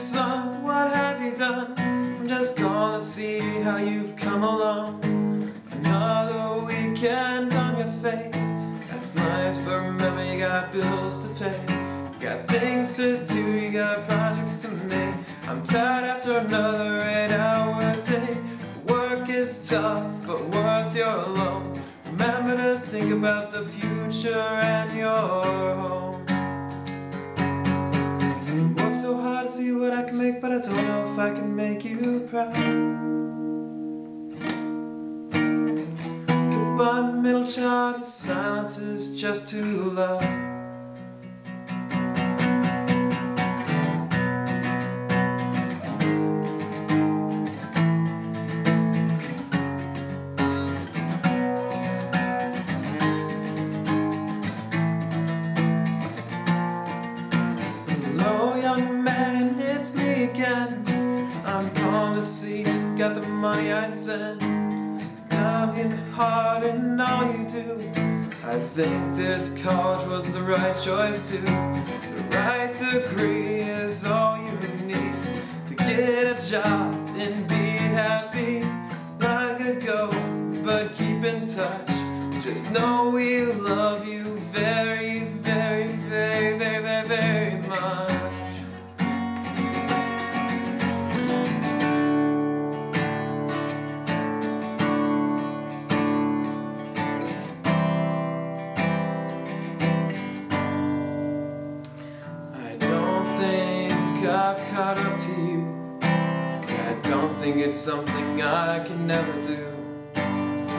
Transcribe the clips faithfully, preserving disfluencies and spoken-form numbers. son, what have you done? I'm just gonna see how you've come along. Another weekend on your face. That's nice, but remember you got bills to pay. You got things to do, you got projects to make. I'm tired after another eight hour day. Work is tough, but worth your loan. Remember to think about the future and your home. And work so hard to see what I can make, but I don't know if I can make you proud. Goodbye, middle child, your silence is just too loud. It's me again. I'm gone to see, got the money I sent. Now you're hard in all you do. I think this college was the right choice too. The right degree is all you need to get a job and be happy. Long ago, but keep in touch. Just know we love you very, very, very, very, very, very much. I've caught up to you. I don't think it's something I can never do.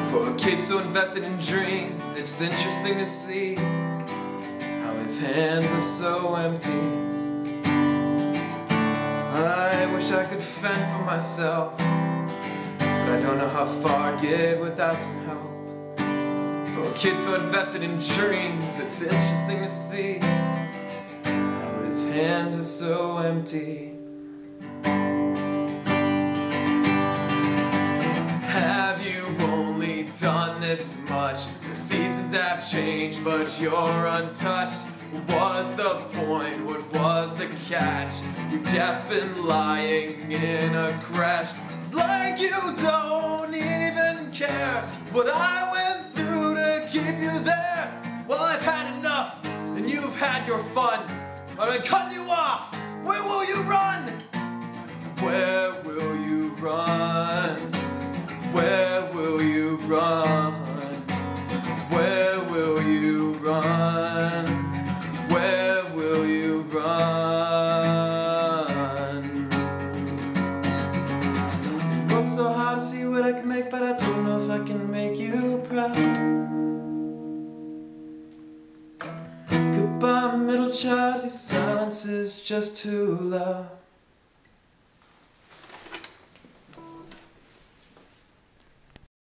For a kid so invested in dreams, it's interesting to see how his hands are so empty. I wish I could fend for myself, but I don't know how far I'd get without some help. For a kid so invested in dreams, it's interesting to see. His hands are so empty. Have you only done this much? The seasons have changed, but you're untouched. What was the point? What was the catch? You've just been lying in a crash. It's like you don't even care what I went through to keep you there. Well, I've had enough, and you've had your fun. But I cut you off. Where will you run? Where will you run? Where will you run? Where will you run? Where will you run? Work so hard to see what I can make, but I don't know if I can make you proud. Goodbye, middle child, your silence is just too loud.